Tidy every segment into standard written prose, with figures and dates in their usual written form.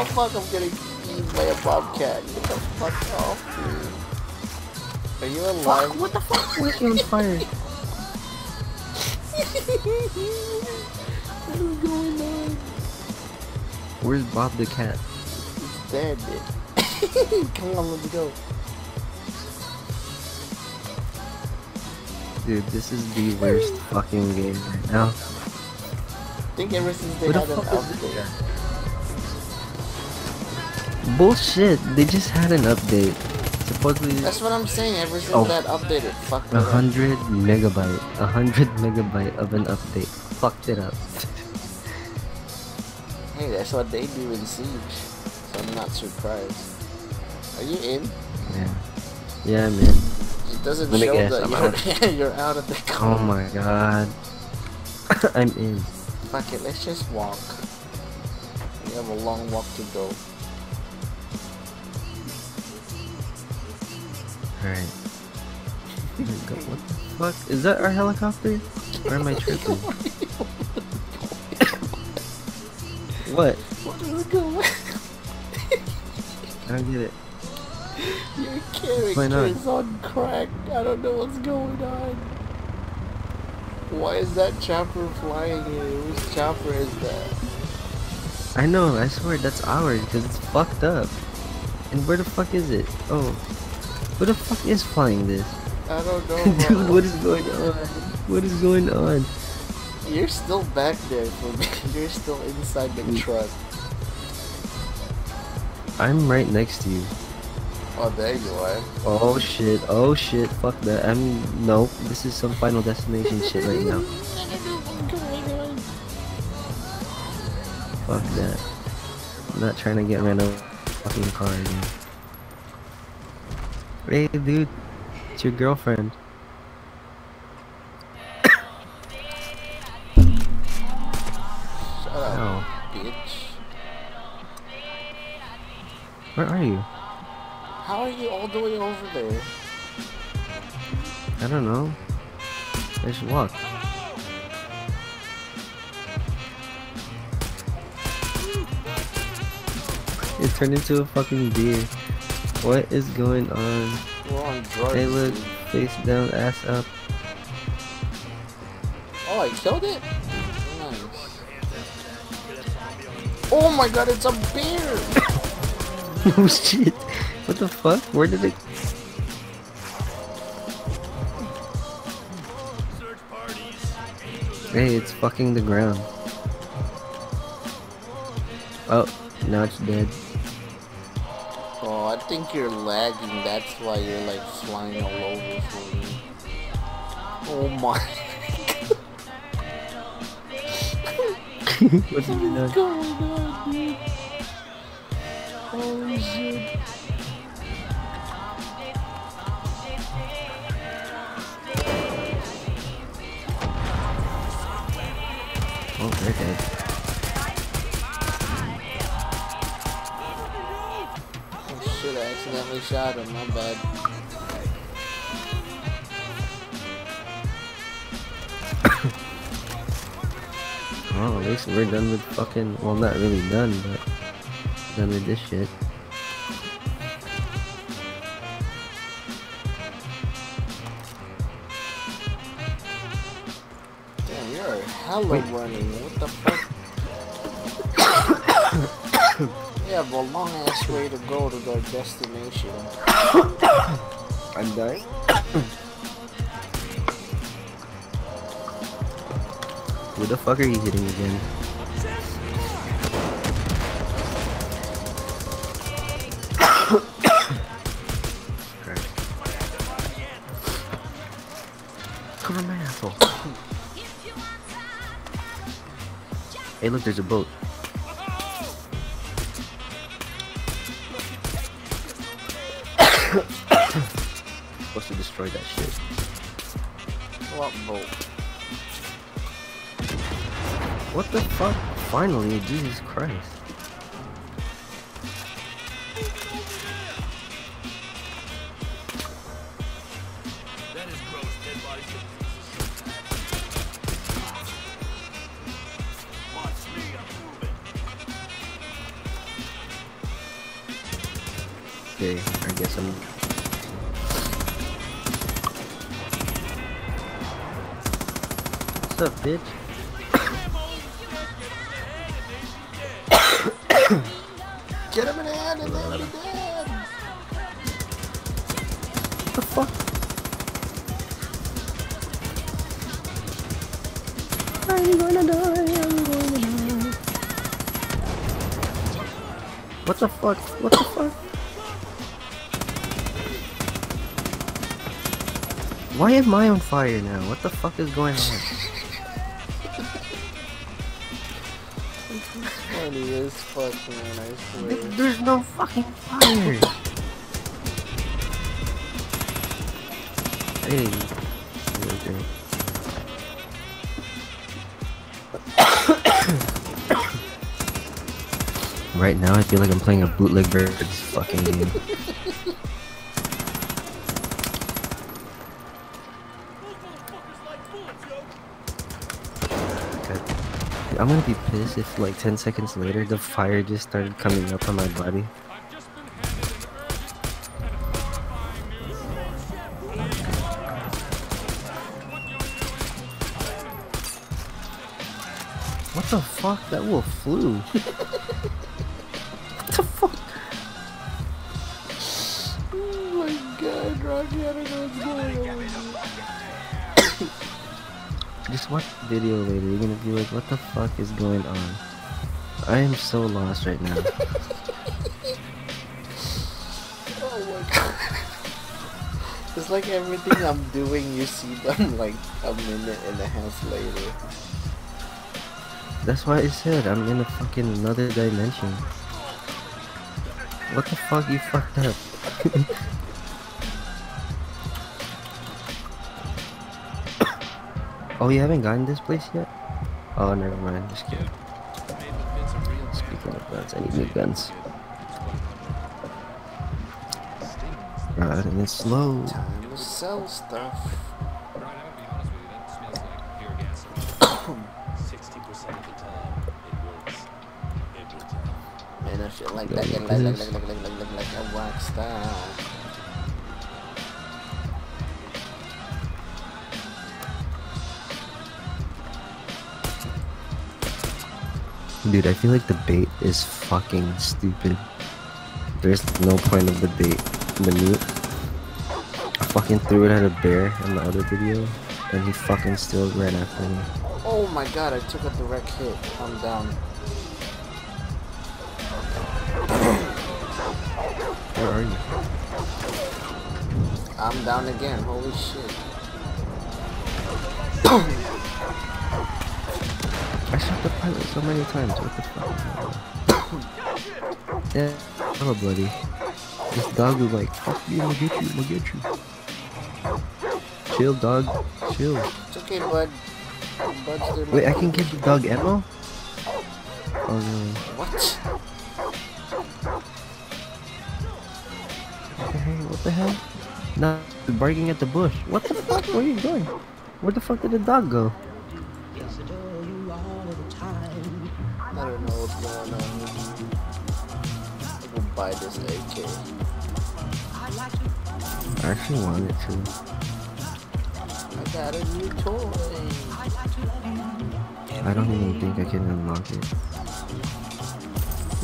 Oh fuck, I'm getting eaten by a bobcat. Get the fuck off, dude. Are you alive? Fuck, what the fuck? Wait, you're on fire. What is going on? Where's Bob the cat? He's dead, dude. Come on, let's go. Dude, this is the worst fucking game right now. I think ever since they had an update. Bullshit, they just had an update. Supposedly. That's what I'm saying, ever since that update it fucked it up. 100 megabyte of an update. Fucked it up. Hey, that's what they do in Siege. So I'm not surprised. Are you in? Yeah. Yeah, I'm in. It doesn't show that you're out of the car. Oh my god. I'm in. Fuck it, let's just walk. We have a long walk to go. Alright. What the fuck? Is that our helicopter? Or am I tripping? What? Where we going? I don't get it. Your character is on crack. I don't know what's going on. Why is that chopper flying here? Whose chopper is that? I know, I swear that's ours because it's fucked up. And where the fuck is it? Oh. Where the fuck is flying this? I don't know. Dude, what is going on? What is going on? You're still back there for me. You're still inside the truck. I'm right next to you. Oh, there you are. Oh shit, oh shit, fuck that. Nope, this is some Final Destination shit right now. Fuck that. I'm not trying to get rid of fucking car again. Hey dude, it's your girlfriend. Shut up, bitch. Where are you? How are you all the way over there? I don't know. I just walked. It turned into a fucking deer. What is going on? We're on drugs. Hey look, face down, ass up. Oh, I killed it? Nice. Oh my god, it's a bear! Oh shit. What the fuck? Where did it... Hey, it's fucking the ground. Oh, now it's dead. Oh, I think you're lagging. That's why you're like flying all over for me. Oh my... What's going on, dude? Holy shit. Oh, they're dead. Oh shit, I accidentally shot him, my bad. Well, at least we're done with fucking, well not really done, but done with this shit. Wait. Running, what the fuck? We have a long ass way to go to their destination. I'm dying? Who the fuck are you hitting again? Cover my asshole. Hey look, there's a boat. Supposed to destroy that shit. What boat? What the fuck? Finally, Jesus Christ. Okay, I guess I'm... What's up, bitch? Get him in the head and let him dead! What the fuck? I'm gonna die, I'm gonna die. What the fuck? What the fuck? Why am I on fire now? What the fuck is going on? Funny as fuck, man, I swear. There's no fucking fire! Hey, okay. Right now, I feel like I'm playing a bootleg Birds fucking game. I'm gonna be pissed if like 10 seconds later the fire just started coming up on my body. What the fuck? That wolf flew. What the fuck? Oh my god, Rocky, I don't know what's going on. Just watch the video later, you're gonna be like, what the fuck is going on? I am so lost right now. Oh my god. It's like everything I'm doing, you see them like a minute and a half later. That's why I said I'm in a fucking another dimension. What the fuck, you fucked up. Oh, you haven't gotten this place yet? Oh, never mind. Just kidding. Speaking of guns, I need new guns. Alright, and it's slow. Time to sell stuff. Man, I feel like a rock star. Dude, I feel like the bait is fucking stupid. There's no point of the bait. The mute. I fucking threw it at a bear in the other video, and he fucking still ran after me. Oh my god, I took a direct hit. I'm down. Where are you? I'm down again, holy shit. I shot the pilot so many times, what the fuck? Yeah, oh buddy. This dog is like, fuck you, I'll get you, I'll get you. Chill dog, chill. It's okay bud. Wait, I can give the dog ammo? Oh no. What? What the hell, what the hell? Nah, barking at the bush. What the fuck, where are you going? Where the fuck did the dog go? I don't know what's going on. I will buy this AK. I actually wanted to. I got a new toy. I don't even think I can unlock it.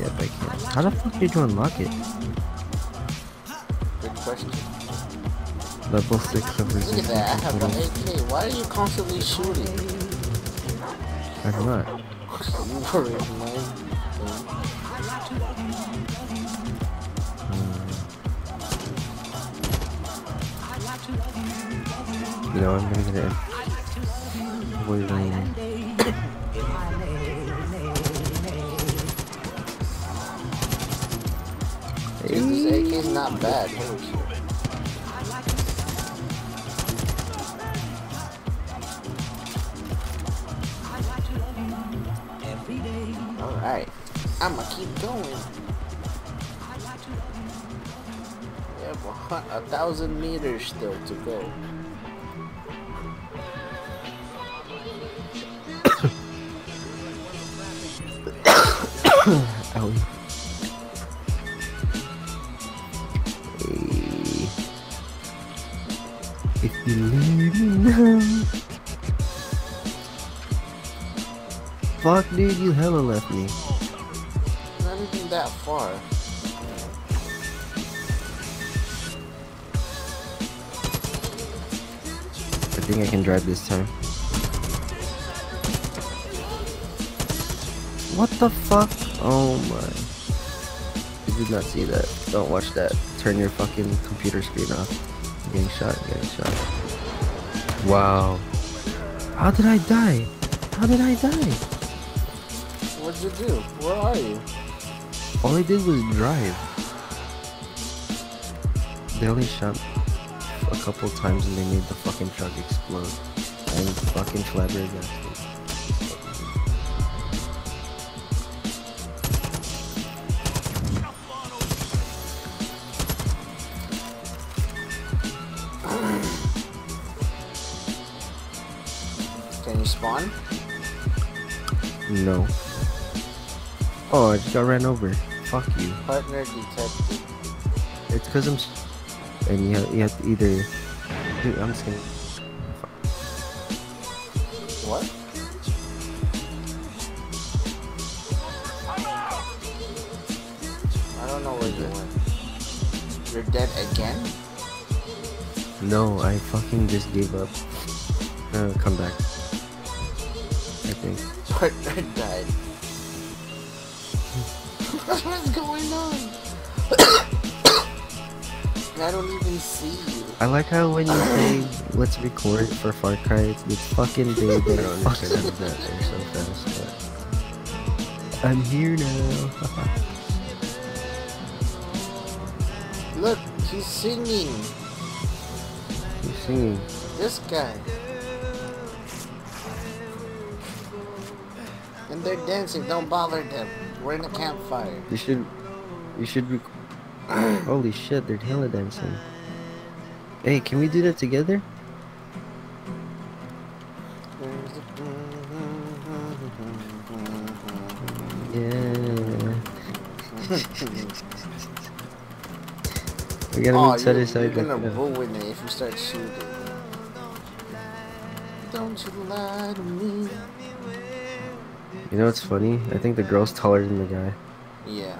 Yep, I can. How the fuck did you unlock it? Good question. Level 6 of resistance. Look at that, I have an AK. Why are you constantly shooting? I'm not. Worried, you know, I'm gonna get it. We're raining. This AK's not bad. Alright, I'ma keep going. We have 1,000 meters still to go. Owie. Fuck, dude, you hella left me. Not even that far. I think I can drive this time. What the fuck? Oh my. I did not see that. Don't watch that. Turn your fucking computer screen off. Getting shot, getting shot. Wow. How did I die? How did I die? What did you do? Where are you? All I did was drive. They only shot a couple times and they made the fucking truck explode. I'm fucking flabbergasted. Spawn? No. Oh, I just got ran over. Fuck you. Partner detected. It's because I'm. And you have to either. Dude, I'm just gonna. Fuck. What? I don't know where you went. You're dead again? No, I fucking just gave up. Come back. Partner died. What's going on? I don't even see you. I like how when you say let's record for Far Cry, it's fucking big. I don't understand that they're so fast. But I'm here now. Look, he's singing. He's singing. This guy. And they're dancing, don't bother them. We're in a campfire. You should be... Holy shit, they're hella dancing. Hey, can we do that together? Yeah. We gotta meet side to side. You're gonna ruin it if you start shooting. Don't you lie to me. You know what's funny? I think the girl's taller than the guy. Yeah.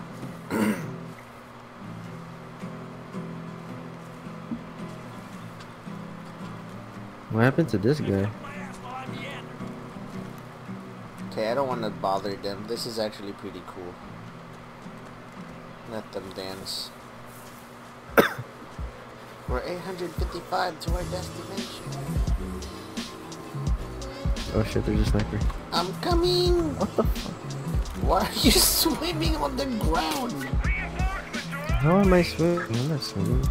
What happened to this guy? Okay, I don't want to bother them. This is actually pretty cool. Let them dance. We're 855 to our destination. Oh shit, there's a sniper. I'm coming! What the fuck? Why are you swimming on the ground? How am I swimming? I'm not swimming.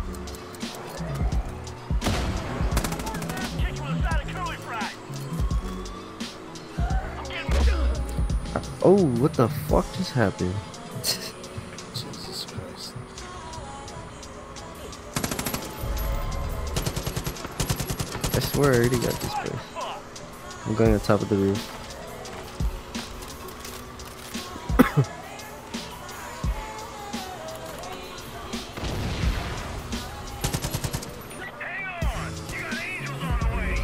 Oh, what the fuck just happened? Jesus Christ. I swear I already got this place. I'm going on top of the roof. Hang on! You got angels on the way!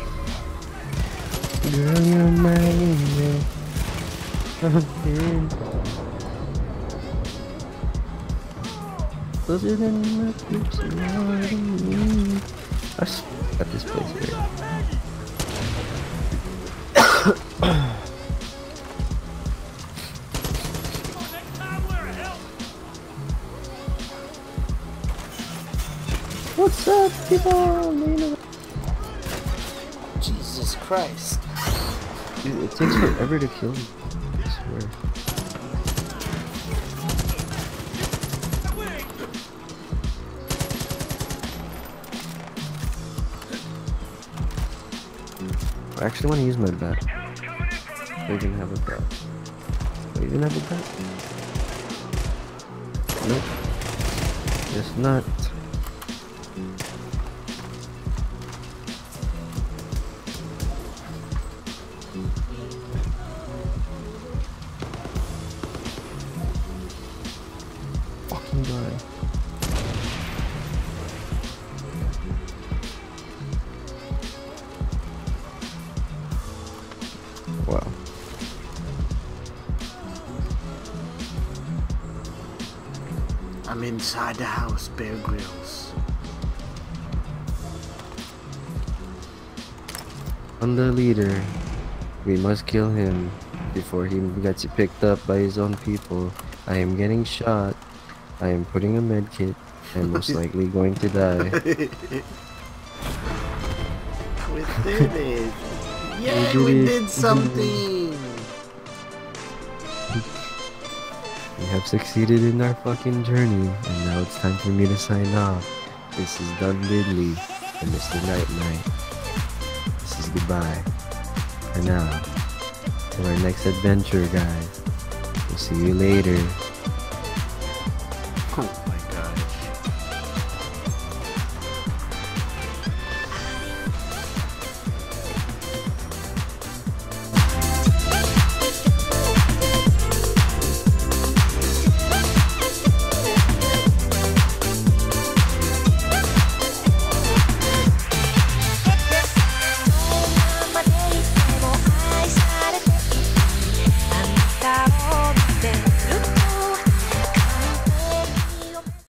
Girl, you're my angel. Closer than my peeps are me. I swear at this place here. What's up, people? Jesus Christ. Dude, it takes forever to kill me. I swear. I actually want to use my bat. They didn't have a bat. They didn't have a bat? Nope. It's not. Fucking die. Wow. I'm inside the house, Bear Grylls. On the leader. We must kill him before he gets picked up by his own people. I am getting shot. I am putting a medkit. I'm most likely going to die. We did it! Yay, we did something! We have succeeded in our fucking journey, and now it's time for me to sign off. This is Dun Didley and Mr. Night Night. This is goodbye. For now, to our next adventure, guys. We'll see you later. Cool.